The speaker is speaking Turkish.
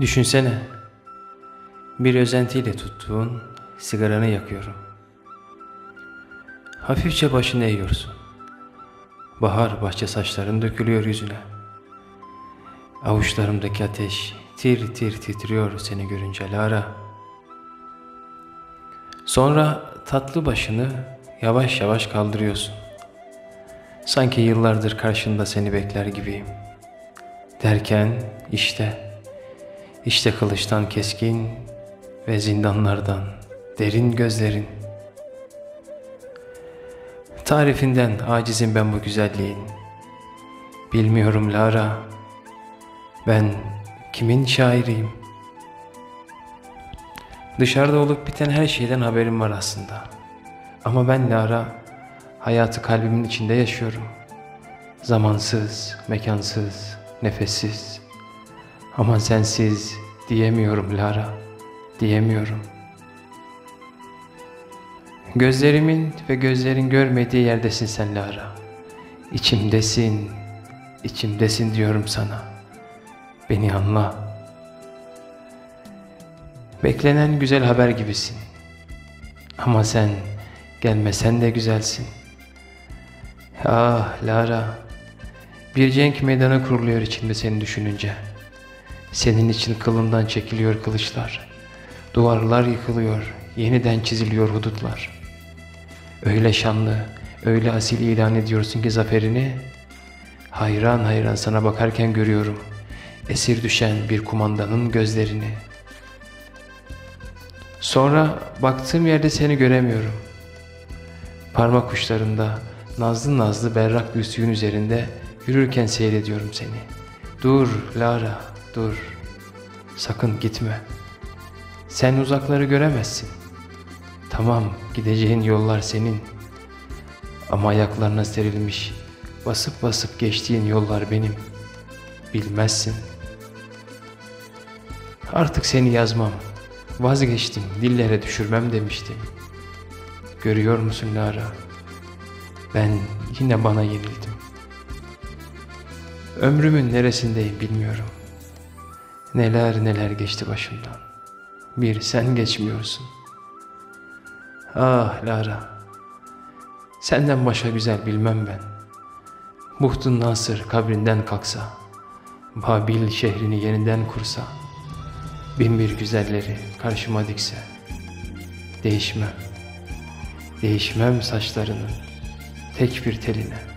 Düşünsene, bir özentiyle tuttuğun sigaranı yakıyorum. Hafifçe başını eğiyorsun. Bahar bahçe saçların dökülüyor yüzüne. Avuçlarımdaki ateş tir tir titriyor seni görünce Lara. Sonra tatlı başını yavaş yavaş kaldırıyorsun. Sanki yıllardır karşında seni bekler gibiyim. Derken işte kılıçtan keskin ve zindanlardan derin gözlerin. Tarifinden acizim ben bu güzelliğin. Bilmiyorum Lara, ben kimin şairiyim? Dışarıda olup biten her şeyden haberim var aslında. Ama ben Lara, hayatı kalbimin içinde yaşıyorum. Zamansız, mekansız, nefessiz. Ama sensiz diyemiyorum Lara, diyemiyorum. Gözlerimin ve gözlerin görmediği yerdesin sen Lara. İçimdesin, içimdesin diyorum sana. Beni anla. Beklenen güzel haber gibisin. Ama sen gelmesen de güzelsin. Ah Lara, bir cenk meydanı kuruluyor içimde seni düşününce. Senin için kılından çekiliyor kılıçlar. Duvarlar yıkılıyor, yeniden çiziliyor hudutlar. Öyle şanlı, öyle asil ilan ediyorsun ki zaferini, hayran hayran sana bakarken görüyorum, esir düşen bir kumandanın gözlerini. Sonra baktığım yerde seni göremiyorum. Parmak uçlarında, nazlı nazlı berrak bir suyun üzerinde yürürken seyrediyorum seni. Dur Lara, dur. Sakın gitme. Sen uzakları göremezsin. Tamam, gideceğin yollar senin. Ama ayaklarına serilmiş, basıp basıp geçtiğin yollar benim. Bilmezsin. Artık seni yazmam, vazgeçtim, dillere düşürmem demiştim. Görüyor musun Lara? Ben yine bana yenildim. Ömrümün neresindeyim bilmiyorum. Neler neler geçti başımdan. Bir sen geçmiyorsun. Ah Lara, senden başka güzel bilmem ben. Buhtun Nasır kabrinden kalksa, Babil şehrini yeniden kursa, bin bir güzelleri karşıma dikse, değişmem, değişmem saçlarının tek bir teline.